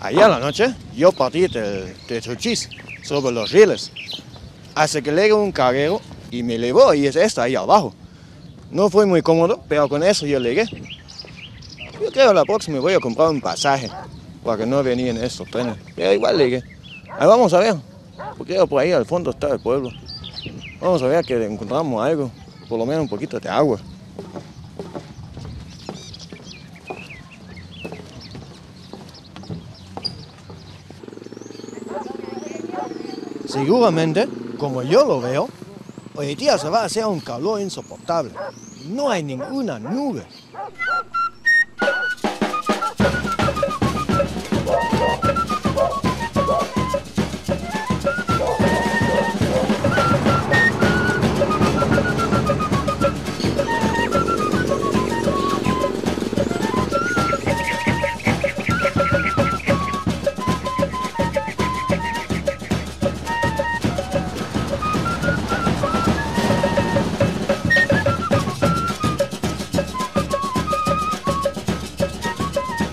Allá en la noche yo partí de Chochís sobre los rieles, hasta que llegó un carrero y me llevó y está ahí abajo. No fue muy cómodo, pero con eso yo llegué. Yo creo que la próxima voy a comprar un pasaje para que no venían estos trenes, pero igual llegué. Ahí vamos a ver, porque por ahí al fondo está el pueblo. Vamos a ver que encontramos algo, por lo menos un poquito de agua. Seguramente, como yo lo veo, hoy día se va a hacer un calor insoportable. No hay ninguna nube.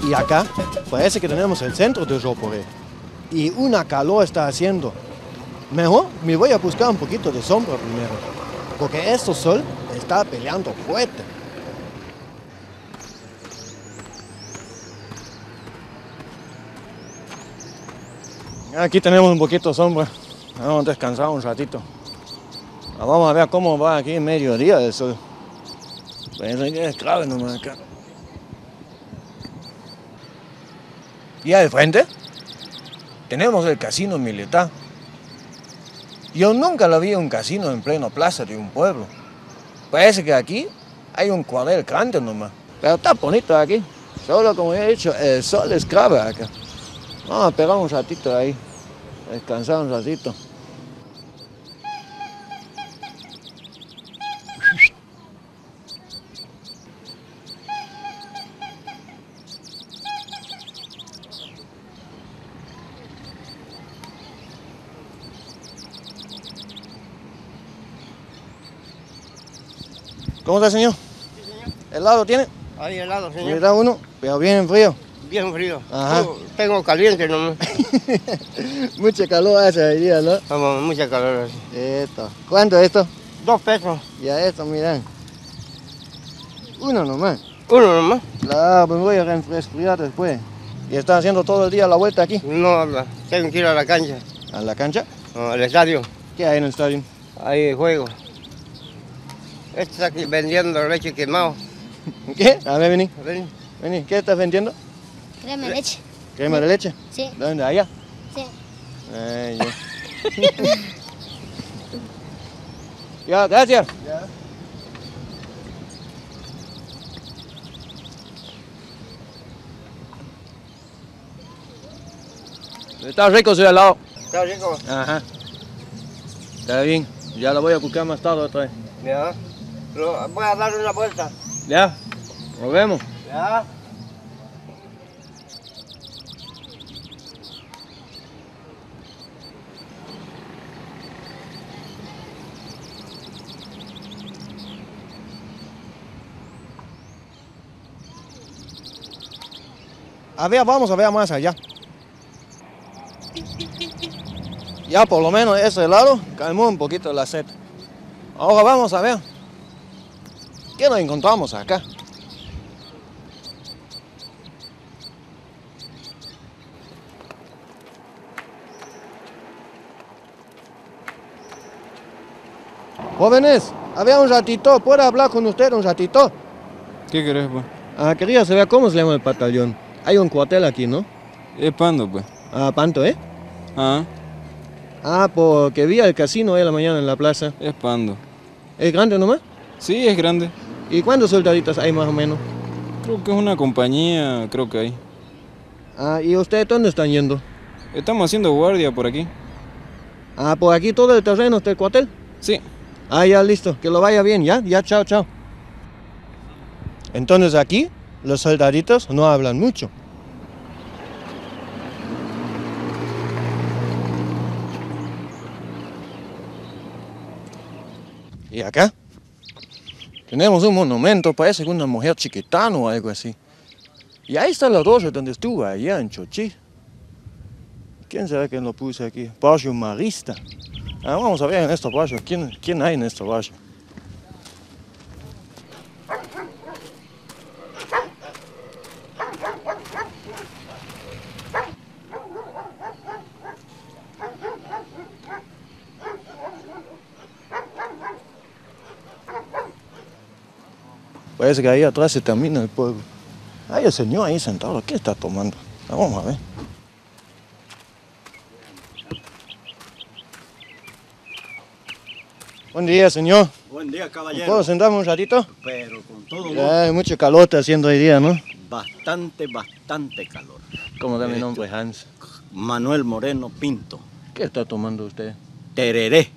Y acá parece que tenemos el centro de Roboré y una calor está haciendo. Mejor me voy a buscar un poquito de sombra primero, porque este sol está peleando fuerte. Aquí tenemos un poquito de sombra, vamos a descansar un ratito. Vamos a ver cómo va aquí en mediodía el sol. Parece que es clave nomás acá. Y al frente tenemos el casino militar. Yo nunca lo vi un casino en pleno plaza de un pueblo. Parece que aquí hay un cuadril grande nomás. Pero está bonito aquí. Solo como he dicho, el sol es grave acá. Vamos a esperar un ratito ahí. Descansar un ratito. ¿Cómo está, señor? Sí, señor. ¿Helado tiene? Hay helado, señor. ¿Me da uno? Pero bien frío. Bien frío. Ajá. Tengo caliente nomás. Mucha calor hace hoy día, ¿no? Vamos, mucha calor hace. Esto. ¿Cuánto es esto? 2 pesos. Ya esto, miren. Uno nomás. Uno nomás. Claro, pues me voy a refrescar después. ¿Y está haciendo todo el día la vuelta aquí? No, tengo que ir a la cancha. ¿A la cancha? No, al estadio. ¿Qué hay en el estadio? Hay juegos. Este está aquí vendiendo leche quemado. ¿Qué? A ver, vení. Vení. Vení. ¿Qué estás vendiendo? Crema de leche. ¿Crema de leche? Sí. ¿Dónde? ¿Allá? Sí. Ay, ya. Ya, gracias. Ya. Está rico su helado. Está rico. Ajá. Está bien. Ya lo voy a buscar más tarde otra vez. Ya. Voy a dar una vuelta. Ya, nos vemos. Ya. A ver, vamos a ver más allá. Ya por lo menos ese lado calmó un poquito la sed. Ahora vamos a ver. ¿Qué nos encontramos acá? Jóvenes, a ver un ratito, ¿puedo hablar con usted un ratito? ¿Qué querés, pues? Ah, quería saber cómo se llama el batallón. Hay un cuartel aquí, ¿no? Es Pando, pues. Ah, Pando, ¿eh? Ah. Ah, porque vi el casino hoy en la mañana en la plaza. Es Pando. ¿Es grande nomás? Sí, es grande. ¿Y cuántos soldaditos hay más o menos? Creo que es una compañía, creo que hay. Ah, ¿y ustedes dónde están yendo? Estamos haciendo guardia por aquí. Ah, ¿por aquí todo el terreno del cuartel? Sí. Ah, ya listo, que lo vaya bien, ya, ya, chao, chao. Entonces aquí, los soldaditos no hablan mucho. ¿Y acá? Tenemos un monumento, parece que una mujer chiquitana o algo así. Y ahí está la rosa donde estuvo, allá en Chochís. ¿Quién será que lo puse aquí? Barrio Marista. Vamos a ver en este barrio, ¿quién hay en este barrio? Parece que ahí atrás se termina el pueblo. Hay el señor ahí sentado, ¿qué está tomando? Vamos a ver. Buen día, señor. Buen día, caballero. ¿Puedo sentarme un ratito? Pero con todo gusto. Hay mucho calor está haciendo hoy día, ¿no? Bastante, bastante calor. ¿Cómo da mi nombre, Hans? Manuel Moreno Pinto. ¿Qué está tomando usted? Tereré.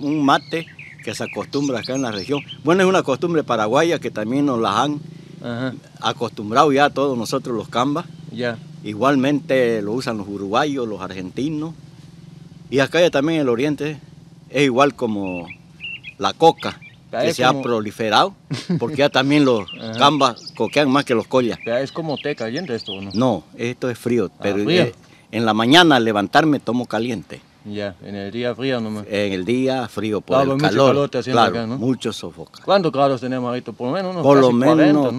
Un mate que se acostumbra acá en la región. Bueno, es una costumbre paraguaya que también nos la han acostumbrado ya a todos nosotros los cambas. Yeah. Igualmente lo usan los uruguayos, los argentinos. Y acá ya también en el oriente es igual como la coca, que se como ha proliferado, porque ya también los cambas coquean más que los collas. ¿Es como té caliente esto o no? No, esto es frío, pero frío. En la mañana al levantarme tomo caliente. Ya, en el día frío nomás. En el día frío, por claro, el mucho calor te haciendo claro, acá, ¿no? Mucho sofoca. ¿Cuántos grados tenemos ahorita? Por lo menos unos por casi 40, Por lo menos 40,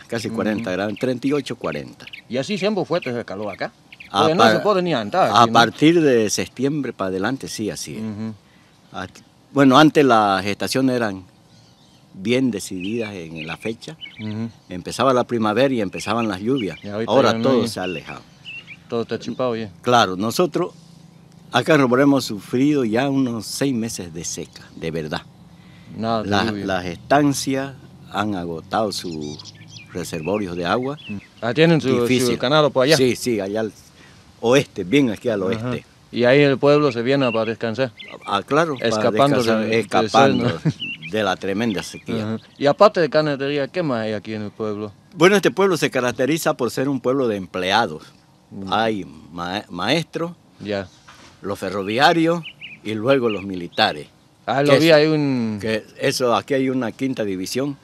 ¿no? casi 40 grados, 38, 40. ¿Y así siempre fue el calor acá? Porque no se puede ni andar. A partir de septiembre para adelante, sí, así es. Bueno, antes las estaciones eran bien decididas en la fecha. Empezaba la primavera y empezaban las lluvias. Ahora todo se ha alejado. Todo está chupado ya. Claro, nosotros acá en Roboré hemos sufrido ya unos 6 meses de seca, de verdad. Nada, las estancias han agotado sus reservorios de agua. ¿Tienen su canal por allá? Sí, sí, allá al oeste, bien aquí al oeste. ¿Y ahí el pueblo se viene para descansar? Ah, claro, escapando de la tremenda sequía. Y aparte de ganadería, ¿qué más hay aquí en el pueblo? Bueno, este pueblo se caracteriza por ser un pueblo de empleados. Hay maestros. Ya. Los ferroviarios y luego los militares. Lo vi, hay un... aquí hay una 5ª división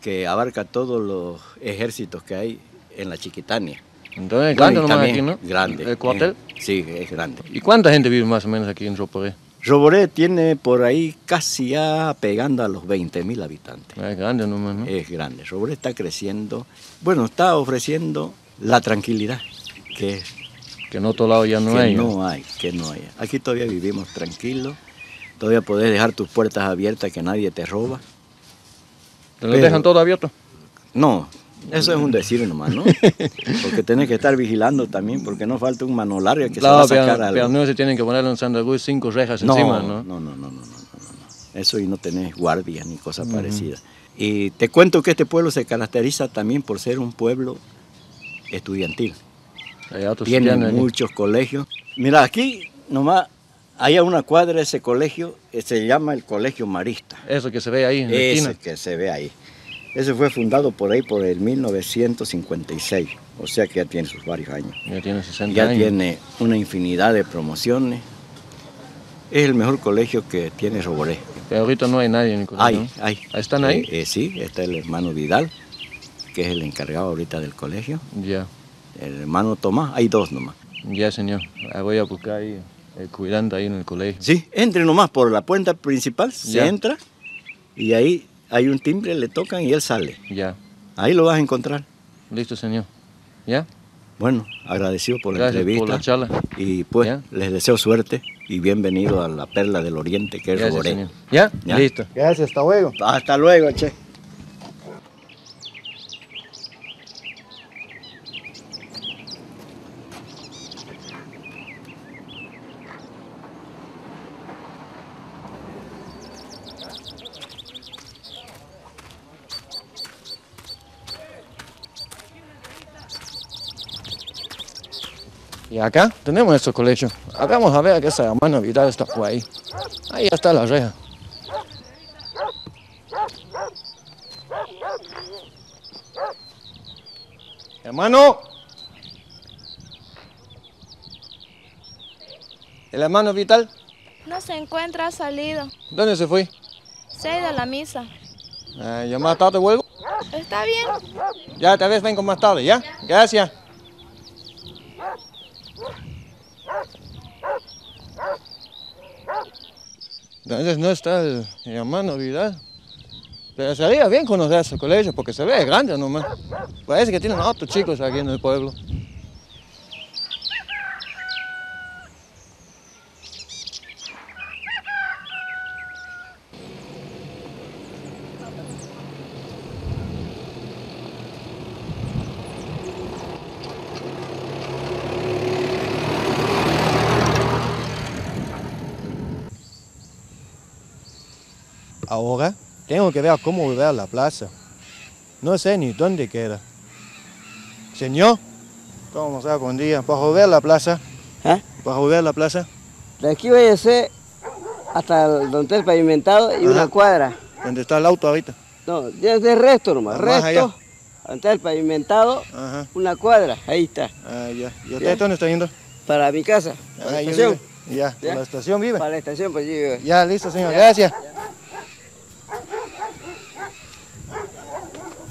que abarca todos los ejércitos que hay en la Chiquitania. Entonces, grande nomás aquí, ¿no? Grande. ¿El cuartel? Sí, es grande. ¿Y cuánta gente vive más o menos aquí en Roboré? Roboré tiene por ahí casi ya pegando a los 20.000 habitantes. Es grande nomás, ¿no? Es grande. Roboré está creciendo. Bueno, está ofreciendo la tranquilidad que es. Que en otro lado ya no hay. Que no hay. Aquí todavía vivimos tranquilos. Todavía podés dejar tus puertas abiertas que nadie te roba. ¿Te lo dejan todo abierto? No, eso es un decir nomás, ¿no? Porque tenés que estar vigilando también, porque no falta un mano larga que se va a sacar algo. Pero no se tienen que poner en Santiago 5 rejas encima, ¿no? No. Eso y no tenés guardias ni cosas parecidas. Y te cuento que este pueblo se caracteriza también por ser un pueblo estudiantil. Tienen muchos colegios. Mira, aquí nomás hay a una cuadra ese colegio, se llama el Colegio Marista. Eso que se ve ahí en la esquina. Ese que se ve ahí. Ese fue fundado por ahí por el 1956, o sea que ya tiene sus varios años. Ya tiene 60 años. Ya tiene una infinidad de promociones. Es el mejor colegio que tiene Roboré. Pero ahorita no hay nadie en el colegio. Hay. ¿Están ahí? Sí, está el hermano Vidal, que es el encargado ahorita del colegio. Ya. El hermano Tomás, hay 2 nomás. Ya, señor. Voy a buscar ahí, el cuidante ahí en el colegio. Sí, entre nomás por la puerta principal, se entra y ahí hay un timbre, le tocan y él sale. Ya. Ahí lo vas a encontrar. Listo, señor. ¿Ya? Bueno, agradecido por la entrevista. Gracias por la charla. Y pues, les deseo suerte y bienvenido a la perla del oriente que es Roboré. Señor. ¿Ya? Listo. Gracias, hasta luego. Hasta luego, che. Y acá tenemos nuestro colegio. Vamos a ver a qué esa hermana Vidal está por ahí. Ahí está la reja. Hermano. ¿El hermano Vidal? No se encuentra, ha salido. ¿Dónde se fue? Se ha ido a la misa. ¿Ya más tarde vuelvo? Está bien. Ya, tal vez vengo más tarde, ¿ya? Gracias. Entonces no está mi hermano Vidal. Pero sería bien conocer su colegio porque se ve grande nomás. Parece que tienen otros chicos aquí en el pueblo. Ahora tengo que ver cómo volver a la plaza. No sé ni dónde queda. Señor, ¿cómo está? Buen día. ¿Para volver a la plaza? ¿Eh? ¿Para volver a la plaza? De aquí voy a ser hasta donde está el pavimentado y una cuadra. ¿Dónde está el auto ahorita? No, desde el resto nomás. Ah, resto, más allá. Donde está el pavimentado, ajá, una cuadra. Ahí está. Ah, ya. ¿Y usted dónde está yendo? Para mi casa. Para la estación. Ya, ¿para la estación vive? Para la estación, pues vive. Ya, listo, señor. Ya. Gracias. Ya.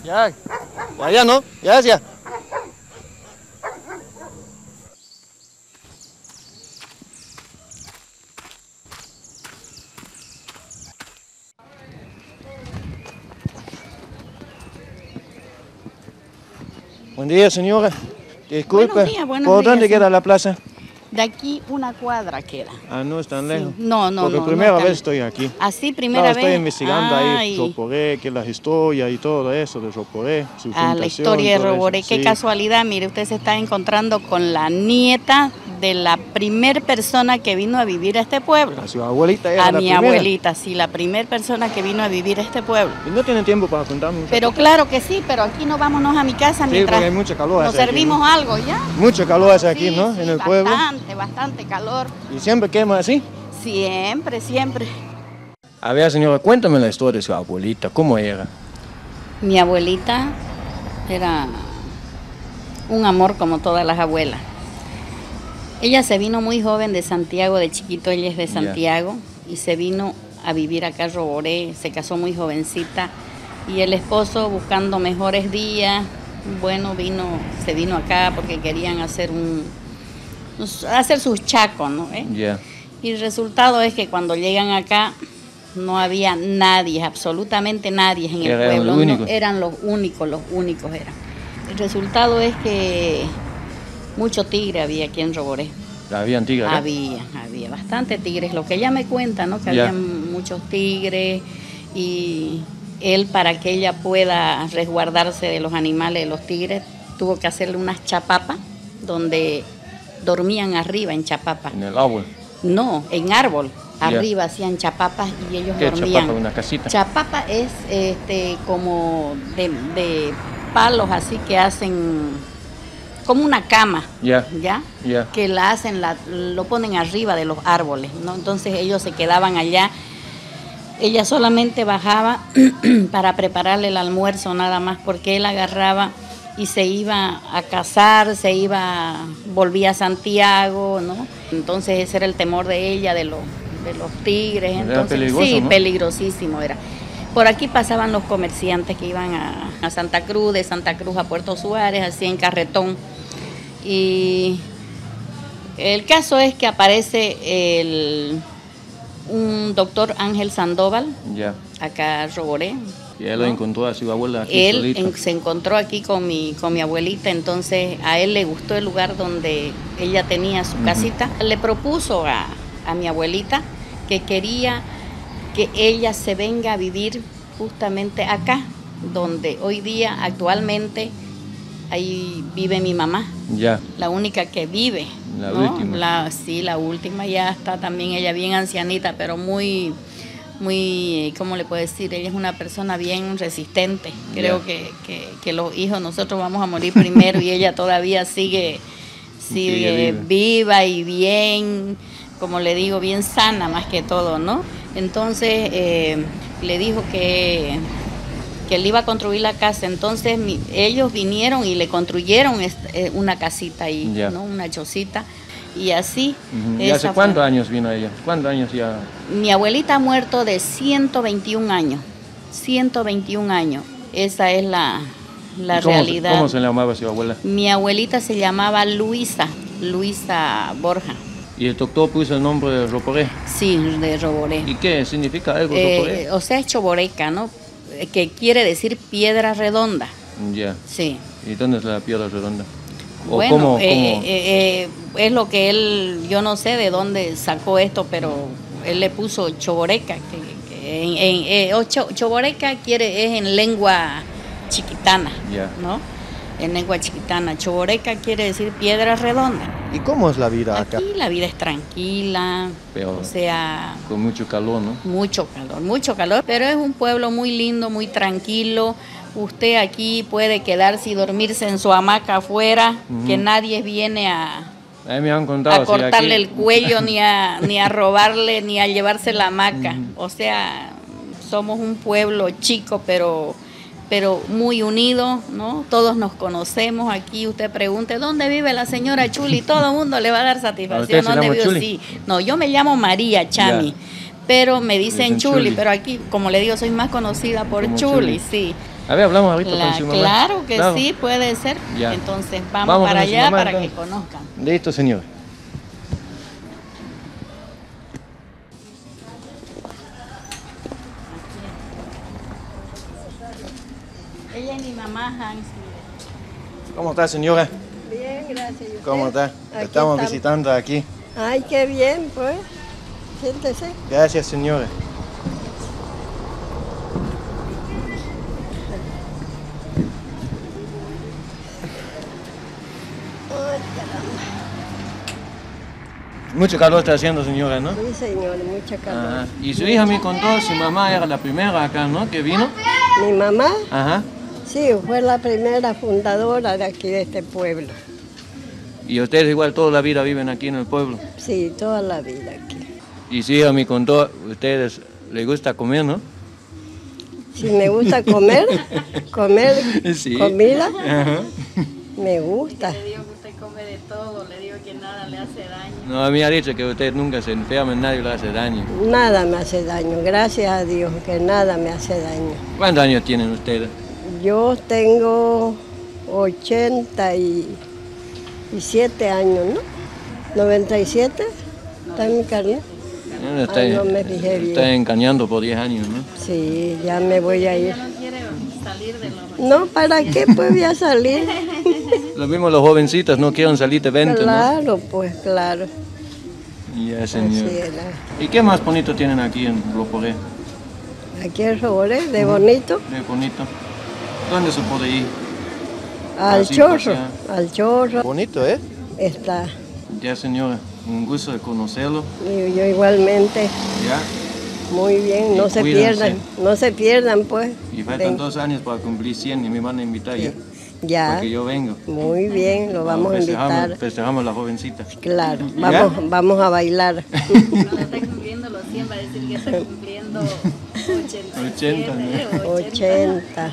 Ya, allá no, gracias. Buen día, señora. Disculpe, ¿por dónde queda la plaza? De aquí una cuadra queda. Ah, no es tan lejos. Sí. No, no, porque no. Porque primera vez estoy aquí. Así, primera vez. Estoy investigando ahí Roboré, que la historia y todo eso de Roboré. Ah, la historia de Roboré. Qué casualidad, mire, usted se está encontrando con la nieta de la primera persona que vino a vivir a este pueblo. A su abuelita era la primera. A mi abuelita, sí, la primera persona que vino a vivir a este pueblo. Y no tiene tiempo para contarme. Pero claro que sí, pero aquí no vámonos a mi casa mientras hay mucho calor nos servimos aquí, ¿no? Algo, ¿ya? Mucho calor hace aquí, ¿no? Sí, en el pueblo. Bastante calor. ¿Y siempre quema así? Siempre, siempre. A ver, señora, cuéntame la historia de su abuelita, ¿cómo era? Mi abuelita era un amor como todas las abuelas. Ella se vino muy joven de Santiago, de chiquito ella es de Santiago, y se vino a vivir acá a Roboré, se casó muy jovencita, y el esposo buscando mejores días, bueno, se vino acá porque querían hacer sus chacos, ¿no? Y el resultado es que cuando llegan acá no había nadie, absolutamente nadie en el pueblo, eran los únicos eran. El resultado es que mucho tigre había aquí en Roboré. ¿Habían tigres? Había bastante tigres, lo que ella me cuenta, ¿no? Que había muchos tigres y él, para que ella pueda resguardarse de los animales, de los tigres, tuvo que hacerle unas chapapas donde dormían arriba en chapapa. ¿En el árbol? No, en árbol. Arriba hacían chapapas y ellos dormían. ¿Chapapa? ¿Una casita? Chapapa es como de palos así que hacen como una cama, que la hacen, lo ponen arriba de los árboles, ¿no? Entonces ellos se quedaban allá. Ella solamente bajaba para prepararle el almuerzo nada más, porque él agarraba y se iba a casar, volvía a Santiago, ¿no? Entonces ese era el temor de ella, de los tigres. Entonces, era peligroso, sí, ¿no? Peligrosísimo era. Por aquí pasaban los comerciantes que iban a Santa Cruz, de Santa Cruz a Puerto Suárez, así en carretón. Y el caso es que aparece un doctor Ángel Sandoval, acá a Roboré. Y él, ¿no?, lo encontró a su abuela aquí. Él se encontró aquí con mi abuelita, entonces a él le gustó el lugar donde ella tenía su casita. Le propuso a mi abuelita que quería que ella se venga a vivir justamente acá, donde hoy día actualmente ahí vive mi mamá. La única que vive. La última. Sí, la última, ya está también ella bien ancianita, pero muy... muy, ¿cómo le puedo decir? Ella es una persona bien resistente. Creo que los hijos, nosotros vamos a morir primero y ella todavía sigue viva y bien, como le digo, bien sana más que todo, ¿no? Entonces le dijo que él iba a construir la casa. Entonces ellos vinieron y le construyeron una casita ahí, ¿no? Una chocita. Y así. ¿Y hace cuántos años vino ella? ¿Cuántos años ya? Mi abuelita ha muerto de 121 años. 121 años. Esa es la realidad. ¿Cómo se llamaba su abuela? Mi abuelita se llamaba Luisa Borja. ¿Y el doctor puso el nombre de Roboré? Sí, de Roboré. ¿Y qué significa algo Roboré? O sea, es Choboreca, ¿no? Que quiere decir piedra redonda. Ya. Yeah. Sí. ¿Y dónde es la piedra redonda? ¿O bueno, cómo? Es lo que él, yo no sé de dónde sacó esto, pero él le puso Choboreca. Choboreca es en lengua chiquitana, yeah, ¿no? En lengua chiquitana. Choboreca quiere decir piedra redonda. ¿Y cómo es la vida acá? Aquí la vida es tranquila, pero, o sea... Con mucho calor, ¿no? Mucho calor, pero es un pueblo muy lindo, muy tranquilo. Usted aquí puede quedarse y dormirse en su hamaca afuera, que nadie viene a cortarle el cuello, ni a robarle, ni a llevarse la hamaca. O sea, somos un pueblo chico, pero muy unido, ¿no? Todos nos conocemos aquí. Usted pregunte, ¿dónde vive la señora Chuli? Todo el mundo le va a dar satisfacción. ¿Dónde vive? Sí. No, yo me llamo María Chami, pero me dicen Chuli. Pero aquí, como le digo, soy más conocida por Chuli, sí. A ver, hablamos ahorita con su mamá. Claro que sí, puede ser. Ya. Entonces vamos para allá mamá, para entonces, que conozcan. Listo, señor. Ella es mi mamá, Hans. ¿Cómo está, señora? Bien, gracias. ¿Cómo está? Estamos visitando aquí. Ay, qué bien, pues. Siéntese. Gracias, señora. Mucho calor está haciendo, señora, ¿no? Sí, señora, mucha calor. Ajá. Y su hija me contó, su mamá era la primera acá, ¿no? Que vino. ¿Mi mamá? Ajá. Sí, fue la primera fundadora de aquí, de este pueblo. ¿Y ustedes igual toda la vida viven aquí en el pueblo? Sí, toda la vida aquí. Y su hija me contó, ustedes les gusta comer, ¿no? Sí, me gusta comer, sí, comida. Ajá. Me gusta. Come de todo, le digo que nada le hace daño. No, a mí ha dicho que usted nunca se enferma, nadie le hace daño. Nada me hace daño, gracias a Dios que nada me hace daño. ¿Cuántos años tienen ustedes? Yo tengo 87 años, ¿no? ¿97? ¿Está en mi carnet? No me fijé bien. Está engañando por 10 años, ¿no? Sí, ya me voy a ir. No, ¿para qué pues voy a salir? Lo mismo los jovencitos, no quieren salir de 20, claro, ¿no? Claro, pues, claro. Ya, señor. ¿Y qué más bonito tienen aquí en Roboré? ¿Aquí en Roboré? ¿De bonito? De bonito. ¿Dónde se puede ir? Al Chorro, al Chorro. Bonito, ¿eh? Está. Ya, señora, un gusto de conocerlo. Yo igualmente. Ya. Muy bien, no se pierdan, pues. Y faltan 2 años para cumplir 100 y me van a invitar ya. Ya. Porque yo vengo. Muy bien, lo vamos a invitar. Festejamos la jovencita. Claro, vamos a bailar. Cuando está cumpliendo los 100 va a decir que está cumpliendo 80.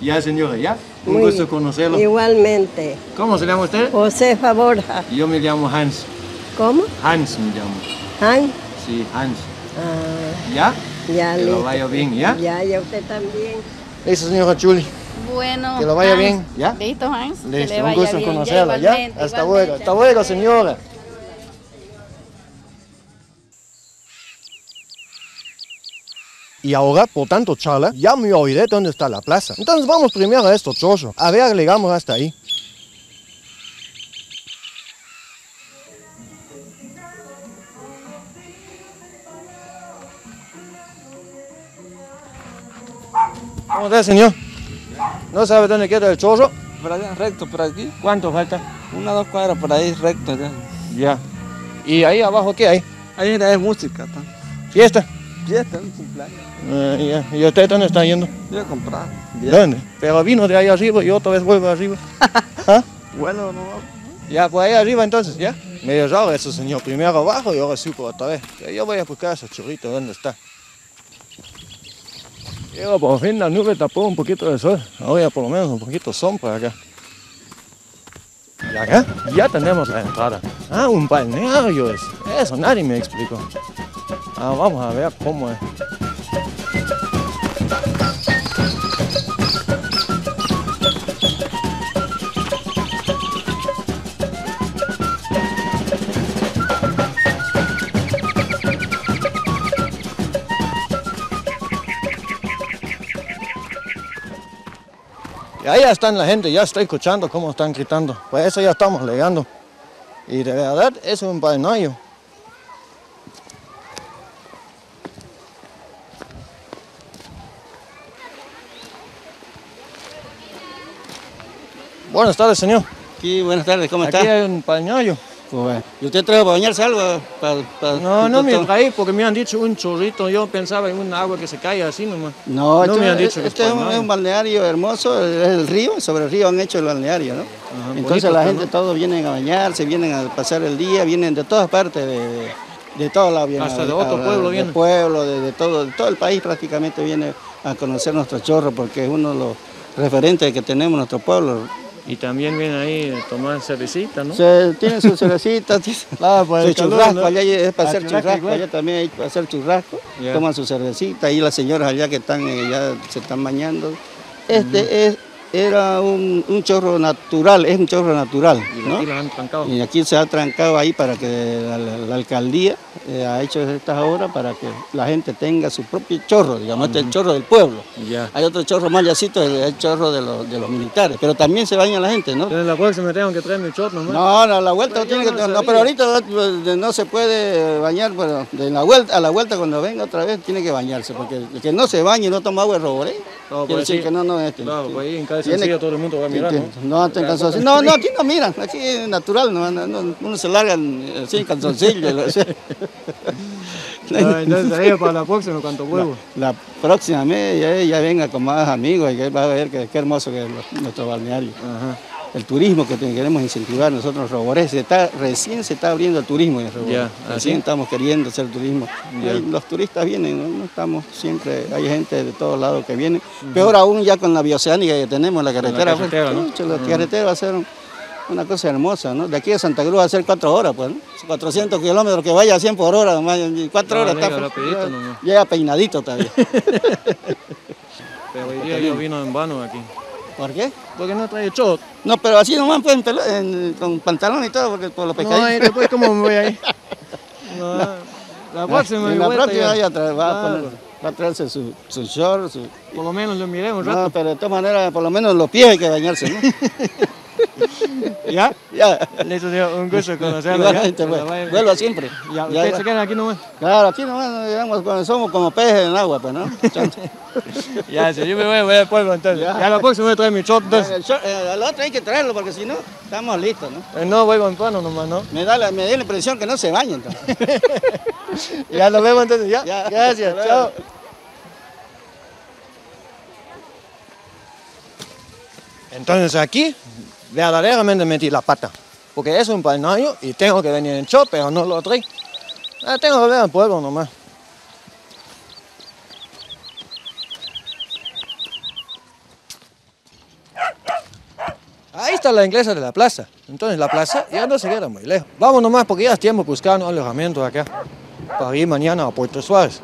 Ya, señora, ya. Un gusto conocerlo. Igualmente. ¿Cómo se llama usted? Josefa Borja. Yo me llamo Hans. ¿Cómo? Hans me llamo. ¿Hans? Sí, Hans. ¿Ya? Ya, que lo vaya bien, ¿ya? Ya, y a usted también. Listo, señora Chuli. Bueno, que lo vaya bien, ¿ya? Listo, Hans. Listo, un gusto conocerla, ¿ya? Hasta luego, señora. Y ahora, por tanto charla, ya me oiré dónde está la plaza. Entonces vamos primero a estos chorros, a ver, llegamos hasta ahí. ¿Cómo está, señor? ¿No sabe dónde queda el chorro? Por allá, recto, por aquí. ¿Cuánto falta? 1 o 2 cuadras por ahí, recto ya. Ya. ¿Y ahí abajo qué hay? Ahí es música. ¿Tá? ¿Fiesta? Fiesta, un cumpleaños. Ya. ¿Y usted dónde está yendo? Yo a comprar. Ya. ¿Dónde? Pero vino de ahí arriba y otra vez vuelve arriba. ¿Ah? Bueno, no. Ya, por ahí arriba entonces, ¿ya? Medio raro eso, señor. Primero abajo y ahora subo otra vez. Yo voy a buscar ese chorrito, ¿dónde está? Pero por fin la nube tapó un poquito del sol, ahora por lo menos un poquito de sombra acá. Y acá ya tenemos la entrada. Ah, un balneario es. Eso nadie me explicó. Ah, vamos a ver cómo es. Y ahí ya están la gente, ya está escuchando cómo están gritando. Pues eso ya estamos legando. Y de verdad es un vainayo. Buenas tardes, señor. Sí, buenas tardes, ¿cómo está? Aquí hay un pañuelo. Pues, ¿y usted trajo para bañarse algo? No, me traí porque me han dicho un chorrito. Yo pensaba en un agua que se cae así nomás. No, no me han dicho. Este es un balneario hermoso, es el río, sobre el río han hecho el balneario, ¿no? Ajá, entonces bonito, la gente, ¿no? Todos vienen a bañarse, vienen a pasar el día, vienen de todas partes, de toda la vienen. Hasta de otro pueblo vienen. De pueblo, de todo el país prácticamente viene a conocer nuestro chorro porque es uno de los referentes que tenemos en nuestro pueblo. Y también viene ahí a tomar cervecita, ¿no? Tiene su cervecita, claro, pues su churrasco, ¿no? Allá es para hacer churrasco, igual. Allá también hay para hacer churrasco, yeah. Toman su cervecita, ahí las señoras allá que están, ya se están bañando. Este era un chorro natural, es un chorro natural, ¿no? Y aquí lo han trancado. Y aquí se ha trancado ahí para que la alcaldía ha hecho estas obras para que la gente tenga su propio chorro, digamos, este es el chorro del pueblo. Yeah. Hay otro chorro más llacito, el chorro de los militares, pero también se baña la gente, ¿no? Pero en la vuelta me tengo que traer mi chorro, ¿no? No, la vuelta no tiene que traer, no, pero ahorita no se puede bañar, pero de la vuelta, a la vuelta cuando venga otra vez tiene que bañarse, porque el que no se baña y no toma agua es Roboré. No, quiere decir que no es este. Claro, pues ahí en cada sencillo todo el mundo va a mirar, ¿no? No, está en calzoncillo. No, aquí no miran, aquí es natural, no, uno se larga sin calzoncillo. No, entonces ahí para la próxima, ¿cuánto huevo? La próxima mes ya venga con más amigos y que va a ver qué hermoso que es nuestro balneario. Ajá. El turismo que queremos incentivar nosotros, Roboré, recién se está abriendo el turismo en Roboré. Yeah, recién estamos queriendo hacer turismo. Yeah. Los turistas vienen, ¿no? Estamos siempre, hay gente de todos lados que viene. Peor aún ya con la bioceánica que tenemos, la carretera. Con la carretera, pues, ¿no? La carretera va a ser una cosa hermosa, ¿no? De aquí a Santa Cruz va a ser 4 horas, pues, ¿no? 400 kilómetros que vaya a 100 por hora, 4 horas está. Llega peinadito todavía. Pero hoy día yo vino en vano aquí. ¿Por qué? Porque no trae short. No, pero así nomás pues, con pantalón y todo, porque por los pescaditos. No, después cómo me voy ahí. No, no. La próxima me voy a va a traerse su short. Por lo menos lo miré un rato. No, pero de todas maneras, por lo menos los pies hay que bañarse, ¿no? ¿Ya? Ya. Les deseo un gusto conocerlo. Vuelva siempre. Ya, ¿ustedes se quedan aquí nomás? Claro, aquí nomás, digamos, somos como peces en agua, pues, ¿no? Ya, si yo me voy al pueblo entonces. Ya la próxima voy a traer mi short, entonces. Al otro hay que traerlo, porque si no, estamos listos, ¿no? No, voy con Tuano nomás, ¿no? Me da la impresión que no se baña, entonces. Ya nos vemos entonces, ya. Gracias, chao. Entonces aquí verdaderamente metí la pata, porque es un balneario y tengo que venir en short, pero no lo traí. Tengo que ver al pueblo nomás. Ahí está la inglesa de la plaza, entonces la plaza ya no se queda muy lejos. Vamos nomás porque ya es tiempo buscando alojamiento acá, para ir mañana a Puerto Suárez.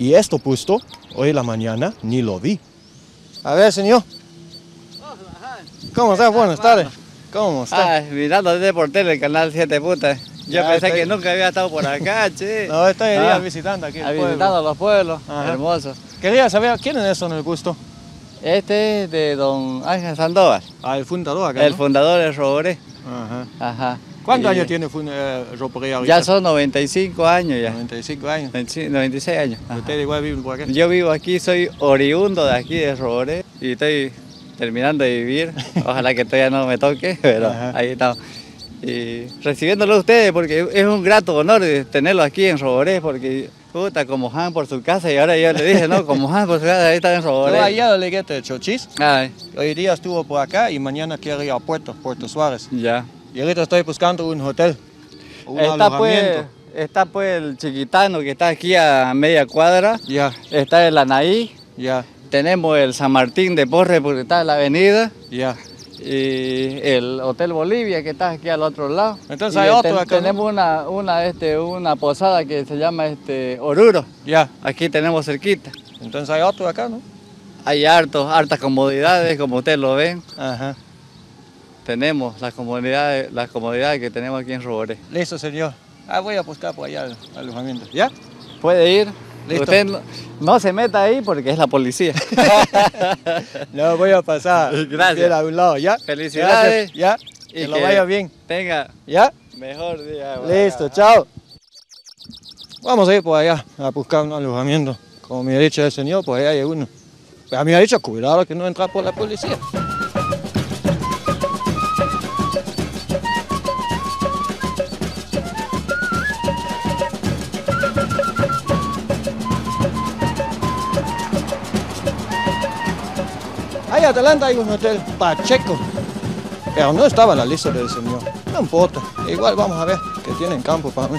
Y esto puesto, hoy en la mañana, ni lo vi. A ver, señor. ¿Cómo está? Buenas tardes. ¿Cómo está? Ay, mirando desde por tele el canal 7, puta. Yo pensé que nunca había estado por acá, che. No, estoy visitando aquí el pueblo. Visitando los pueblos, hermosos. Quería saber, ¿quién es eso en el puesto? Este es de don Ángel Sandoval. Ah, el fundador acá, ¿no? El fundador de Roboré. Ajá. ¿Cuántos años tiene Roboré ahorita? Ya son 95 años ya. 95 años. 96 años. ¿Usted igual vive por acá? Yo vivo aquí, soy oriundo de aquí de Roboré y estoy terminando de vivir. Ojalá que todavía no me toque, pero ahí estamos. Y recibiéndolo a ustedes porque es un grato honor tenerlo aquí en Roboré porque puta, como Han por su casa, y ahora yo le dije, no, como Han por su casa, ahí está en Roboré. Allá lo legué de Chochís. Hoy día estuvo por acá y mañana quiere ir a Puerto Suárez. Ya. Y ahorita estoy buscando un hotel, un alojamiento. Está pues el Chiquitano que está aquí a media cuadra. Ya. Está el Anaí. Ya. Tenemos el San Martín de Porre porque está en la avenida. Ya. y el Hotel Bolivia que está aquí al otro lado. Entonces hay otro acá. Tenemos una posada que se llama Oruro. Ya. Aquí tenemos cerquita. Entonces hay otro acá, ¿no? Hay hartas comodidades, como ustedes lo ven. Ajá. Tenemos las comodidades que tenemos aquí en Roboré. Listo, señor. Ah, voy a buscar por allá el alojamiento. ¿Ya? Puede ir. ¿Listo? Usted no se meta ahí porque es la policía. No, voy a pasar. Gracias. A un lado, ¿ya? Felicidades. Gracias. ¿Ya? Y que lo vaya bien. Tenga. ¿Ya? Mejor día. Vaya. Listo, chao. Vamos a ir por allá a buscar un alojamiento. Como me ha dicho el señor, pues allá hay uno. Pues a mí me ha dicho, cuidado que no entra por la policía. Adelante hay un hotel Pacheco, pero no estaba en la lista del señor. No importa, igual vamos a ver que tienen campo para mí.